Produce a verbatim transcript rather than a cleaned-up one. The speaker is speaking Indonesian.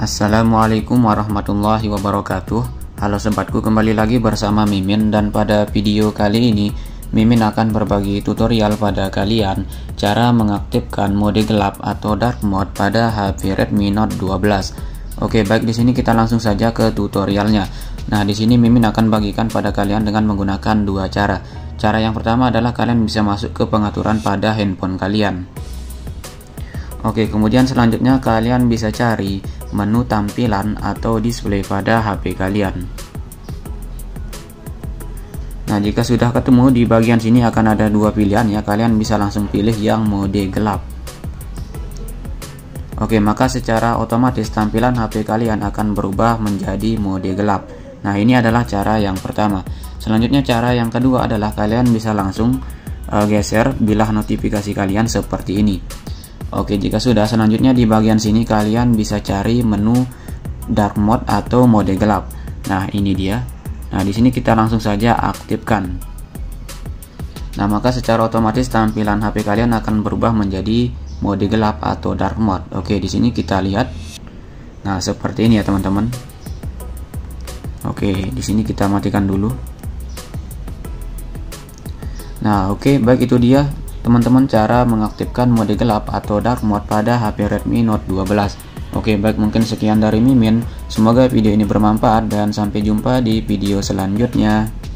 Assalamualaikum warahmatullahi wabarakatuh. Halo sobatku, kembali lagi bersama Mimin, dan pada video kali ini Mimin akan berbagi tutorial pada kalian cara mengaktifkan mode gelap atau dark mode pada H P Redmi Note dua belas. Oke, baik, di sini kita langsung saja ke tutorialnya. Nah, di sini Mimin akan bagikan pada kalian dengan menggunakan dua cara. Cara yang pertama adalah kalian bisa masuk ke pengaturan pada handphone kalian. Oke, kemudian selanjutnya kalian bisa cari menu tampilan atau display pada H P kalian. Nah, jika sudah ketemu di bagian sini akan ada dua pilihan ya, kalian bisa langsung pilih yang mode gelap. Oke, maka secara otomatis tampilan H P kalian akan berubah menjadi mode gelap. Nah, ini adalah cara yang pertama. Selanjutnya cara yang kedua adalah kalian bisa langsung uh, geser bilah notifikasi kalian seperti ini. Oke, jika sudah, selanjutnya di bagian sini kalian bisa cari menu dark mode atau mode gelap. Nah, ini dia. Nah, di sini kita langsung saja aktifkan. Nah, maka secara otomatis tampilan H P kalian akan berubah menjadi mode gelap atau dark mode. Oke, di sini kita lihat. Nah, seperti ini ya teman-teman. Oke, di sini kita matikan dulu. Nah, oke, baik, itu dia teman-teman cara mengaktifkan mode gelap atau dark mode pada H P Redmi Note dua belas. Oke, baik, mungkin sekian dari Mimin. Semoga video ini bermanfaat dan sampai jumpa di video selanjutnya.